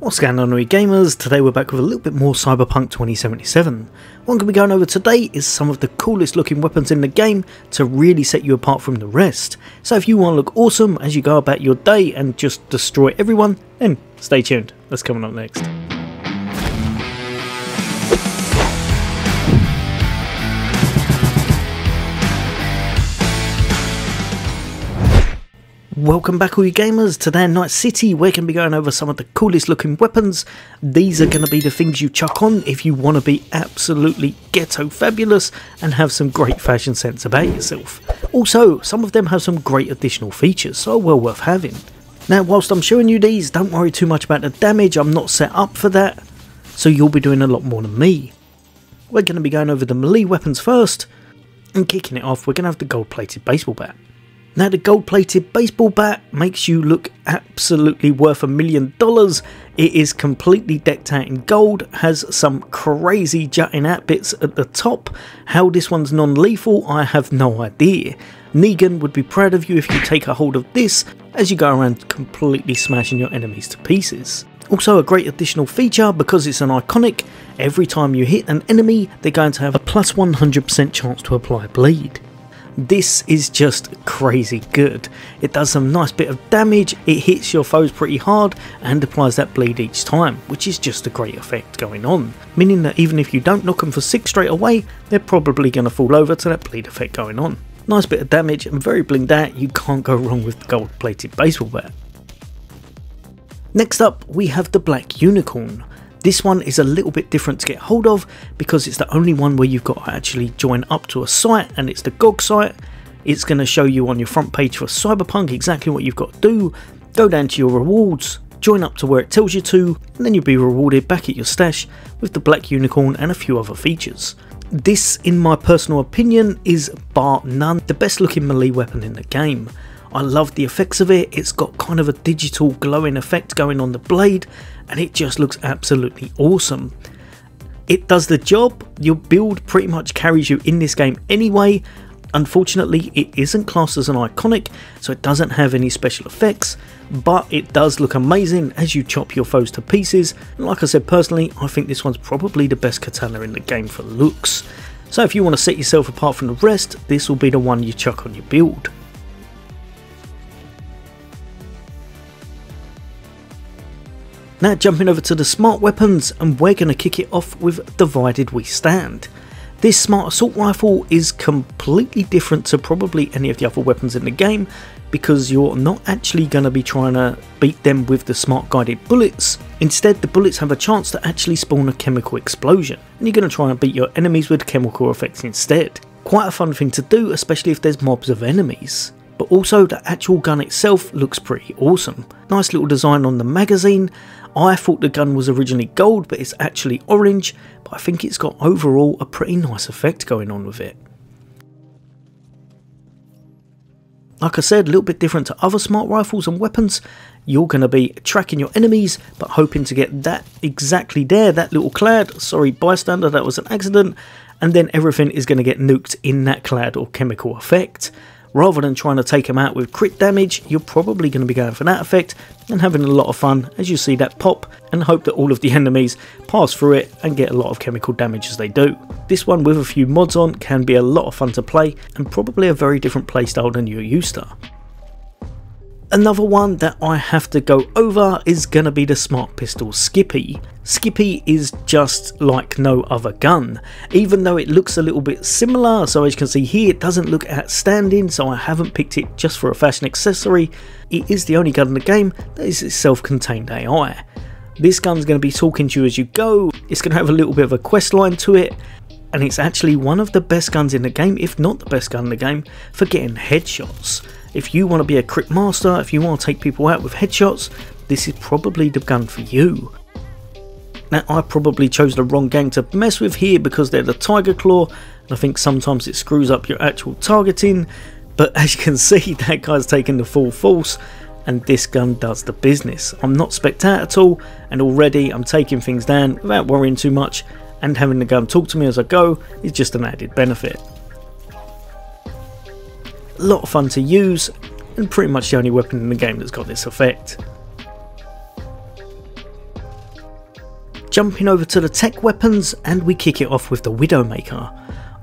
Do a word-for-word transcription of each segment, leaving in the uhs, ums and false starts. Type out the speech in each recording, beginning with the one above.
What's going on, we gamers? Today we're back with a little bit more Cyberpunk twenty seventy-seven. What I'm going to be going over today is some of the coolest looking weapons in the game to really set you apart from the rest. So if you want to look awesome as you go about your day and just destroy everyone, then stay tuned. That's coming up next. Welcome back all you gamers. Today in Night City we're going to be going over some of the coolest looking weapons. These are going to be the things you chuck on if you want to be absolutely ghetto fabulous and have some great fashion sense about yourself. Also, some of them have some great additional features, so well worth having. Now whilst I'm showing you these, don't worry too much about the damage, I'm not set up for that, so you'll be doing a lot more than me. We're going to be going over the melee weapons first, and kicking it off we're going to have the gold plated baseball bat. Now the gold plated baseball bat makes you look absolutely worth a million dollars. It is completely decked out in gold, has some crazy jutting out bits at the top. How this one's non-lethal I have no idea. Negan would be proud of you if you take a hold of this as you go around completely smashing your enemies to pieces. Also a great additional feature, because it's an iconic, every time you hit an enemy they're going to have a plus one hundred percent chance to apply bleed. This is just crazy good. It does some nice bit of damage, it hits your foes pretty hard and applies that bleed each time, which is just a great effect going on, meaning that even if you don't knock them for six straight away, they're probably going to fall over to that bleed effect going on. Nice bit of damage and very blinged out. You can't go wrong with the gold plated baseball bat. Next up we have the black unicorn. This one is a little bit different to get hold of because it's the only one where you've got to actually join up to a site, and it's the G O G site. It's going to show you on your front page for Cyberpunk exactly what you've got to do. Go down to your rewards, join up to where it tells you to, and then you'll be rewarded back at your stash with the black unicorn and a few other features. This, in my personal opinion, is bar none the best looking melee weapon in the game. I love the effects of it. It's got kind of a digital glowing effect going on the blade and it just looks absolutely awesome. It does the job. Your build pretty much carries you in this game anyway. Unfortunately it isn't classed as an iconic, so it doesn't have any special effects, but it does look amazing as you chop your foes to pieces, and like I said, personally I think this one's probably the best katana in the game for looks. So if you want to set yourself apart from the rest, this will be the one you chuck on your build. Now jumping over to the smart weapons, and we're going to kick it off with Divided We Stand. This smart assault rifle is completely different to probably any of the other weapons in the game, because you're not actually going to be trying to beat them with the smart guided bullets. Instead the bullets have a chance to actually spawn a chemical explosion, and you're going to try and beat your enemies with chemical effects instead. Quite a fun thing to do, especially if there's mobs of enemies. But also the actual gun itself looks pretty awesome. Nice little design on the magazine. I thought the gun was originally gold but it's actually orange, but I think it's got overall a pretty nice effect going on with it. Like I said, a little bit different to other smart rifles and weapons. You're going to be tracking your enemies but hoping to get that exactly there, that little cloud. Sorry bystander, that was an accident. And then everything is going to get nuked in that cloud or chemical effect. Rather than trying to take them out with crit damage, you're probably going to be going for that effect and having a lot of fun as you see that pop and hope that all of the enemies pass through it and get a lot of chemical damage as they do. This one with a few mods on can be a lot of fun to play and probably a very different playstyle than you're used to. Another one that I have to go over is going to be the smart pistol Skippy. Skippy is just like no other gun, even though it looks a little bit similar. So as you can see here, it doesn't look outstanding, so I haven't picked it just for a fashion accessory. It is the only gun in the game that is its self-contained A I. This gun's going to be talking to you as you go. It's going to have a little bit of a quest line to it, and it's actually one of the best guns in the game, if not the best gun in the game, for getting headshots. If you want to be a crit master, if you want to take people out with headshots, this is probably the gun for you. Now I probably chose the wrong gang to mess with here because they're the Tiger Claw, and I think sometimes it screws up your actual targeting, but as you can see that guy's taking the full force and this gun does the business. I'm not specced out at all and already I'm taking things down without worrying too much, and having the gun talk to me as I go is just an added benefit. A lot of fun to use and pretty much the only weapon in the game that's got this effect. Jumping over to the tech weapons, and we kick it off with the Widowmaker.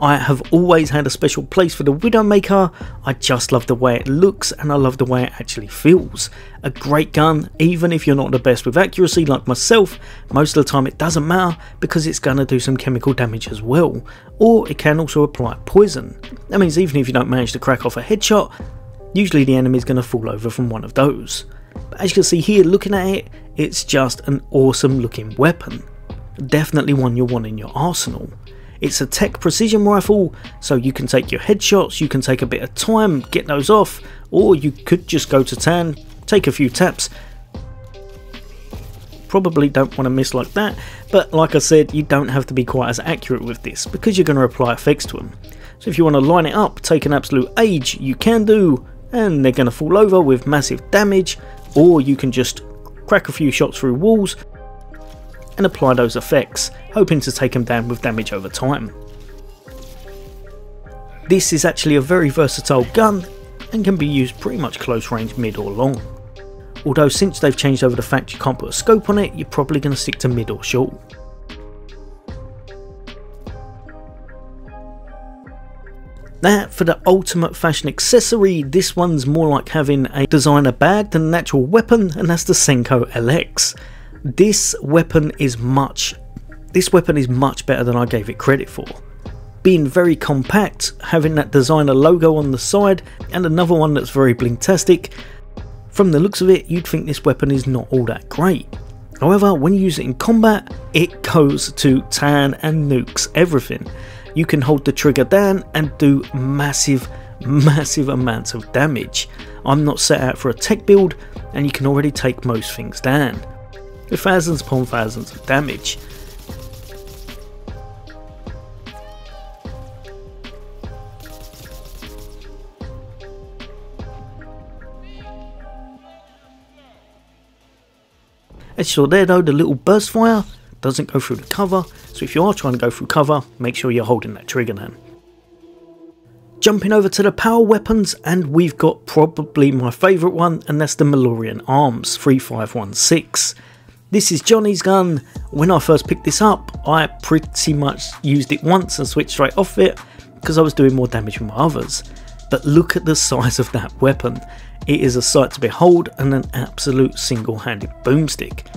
I have always had a special place for the Widowmaker. I just love the way it looks and I love the way it actually feels. A great gun, even if you're not the best with accuracy like myself, most of the time it doesn't matter because it's going to do some chemical damage as well, or it can also apply poison. That means even if you don't manage to crack off a headshot, usually the enemy is going to fall over from one of those. But as you can see here, looking at it, it's just an awesome looking weapon. Definitely one you'll want in your arsenal. It's a tech precision rifle, so you can take your headshots, you can take a bit of time, get those off, or you could just go to tan, take a few taps. Probably don't want to miss like that, but like I said, you don't have to be quite as accurate with this because you're going to apply effects to them. So if you want to line it up, take an absolute age, you can do, and they're going to fall over with massive damage, or you can just crack a few shots through walls and apply those effects, hoping to take them down with damage over time. This is actually a very versatile gun and can be used pretty much close range, mid or long. Although since they've changed over the fact you can't put a scope on it, you're probably going to stick to mid or short. Now for the ultimate fashion accessory, this one's more like having a designer bag than an actual weapon, and that's the Senko L X. This weapon is much, this weapon is much better than I gave it credit for. Being very compact, having that designer logo on the side, and another one that's very blingtastic, from the looks of it, you'd think this weapon is not all that great. However, when you use it in combat, it goes to tan and nukes everything. You can hold the trigger down and do massive, massive amounts of damage. I'm not set out for a tech build, and you can already take most things down with thousands upon thousands of damage. As you saw there though, the little burst fire doesn't go through the cover, so if you are trying to go through cover, make sure you're holding that trigger down. Jumping over to the power weapons, and we've got probably my favourite one, and that's the Malorian Arms three five one six. This is Johnny's gun. When I first picked this up, I pretty much used it once and switched straight off it because I was doing more damage with my others. But look at the size of that weapon. It is a sight to behold and an absolute single-handed boomstick.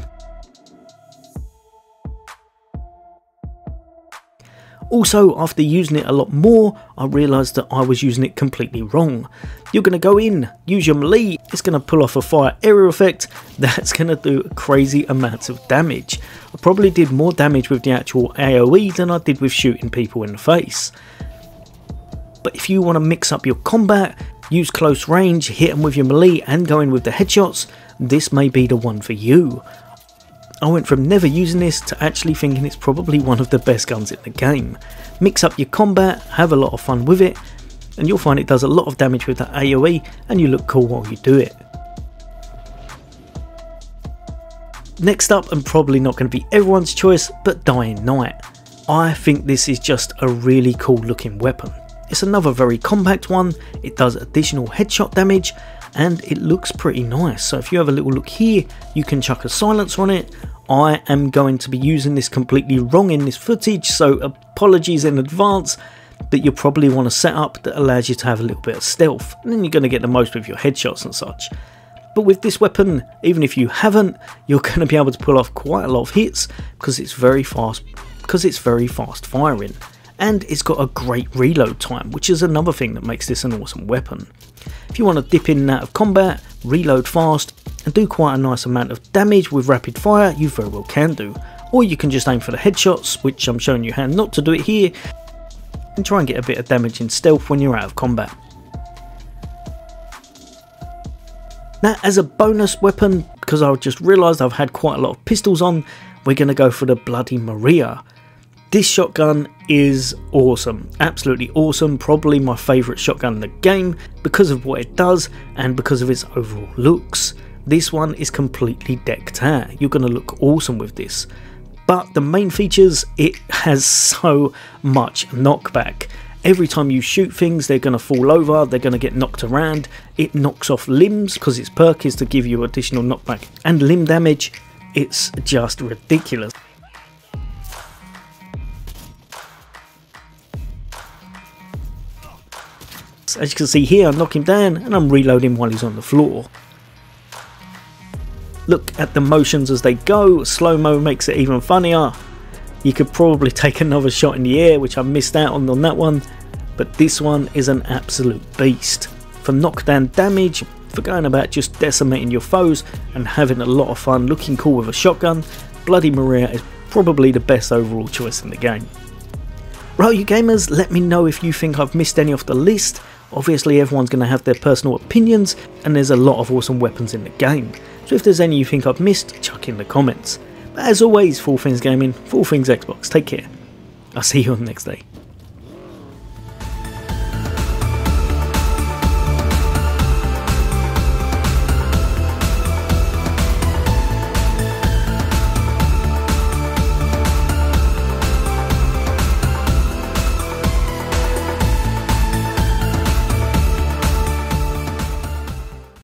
Also, after using it a lot more, I realised that I was using it completely wrong. You're going to go in, use your melee, it's going to pull off a fire area effect, that's going to do crazy amounts of damage. I probably did more damage with the actual A O E than I did with shooting people in the face. But if you want to mix up your combat, use close range, hit them with your melee and go in with the headshots, this may be the one for you. I went from never using this to actually thinking it's probably one of the best guns in the game. Mix up your combat, have a lot of fun with it, and you'll find it does a lot of damage with that A O E and you look cool while you do it. Next up, and probably not going to be everyone's choice, but Dying Knight. I think this is just a really cool looking weapon. It's another very compact one, it does additional headshot damage, and it looks pretty nice. So if you have a little look here, you can chuck a silencer on it. I am going to be using this completely wrong in this footage, so apologies in advance, but you'll probably want a setup that allows you to have a little bit of stealth, and then you're going to get the most with your headshots and such. But with this weapon, even if you haven't, you're going to be able to pull off quite a lot of hits because it's very fast, because it's very fast firing. And it's got a great reload time, which is another thing that makes this an awesome weapon. If you want to dip in and out of combat, reload fast, and do quite a nice amount of damage with rapid fire, you very well can do. Or you can just aim for the headshots, which I'm showing you how not to do it here, and try and get a bit of damage in stealth when you're out of combat. Now, as a bonus weapon, because I've just realised I've had quite a lot of pistols on, we're going to go for the Bloody Maria. This shotgun is awesome, absolutely awesome, probably my favourite shotgun in the game because of what it does and because of its overall looks. This one is completely decked out, you're going to look awesome with this. But the main features, it has so much knockback. Every time you shoot things, they're going to fall over, they're going to get knocked around, it knocks off limbs because its perk is to give you additional knockback and limb damage. It's just ridiculous. As you can see here, I knock him down and I'm reloading while he's on the floor. Look at the motions as they go, slow-mo makes it even funnier. You could probably take another shot in the air, which I missed out on on that one, but this one is an absolute beast. For knockdown damage, for going about just decimating your foes and having a lot of fun looking cool with a shotgun, Bloody Maria is probably the best overall choice in the game. Right, you gamers, let me know if you think I've missed any off the list. Obviously everyone's going to have their personal opinions and there's a lot of awesome weapons in the game, so if there's any you think I've missed, chuck in the comments. But as always, Full Things Gaming, Full Things Xbox, take care, I'll see you on the next day.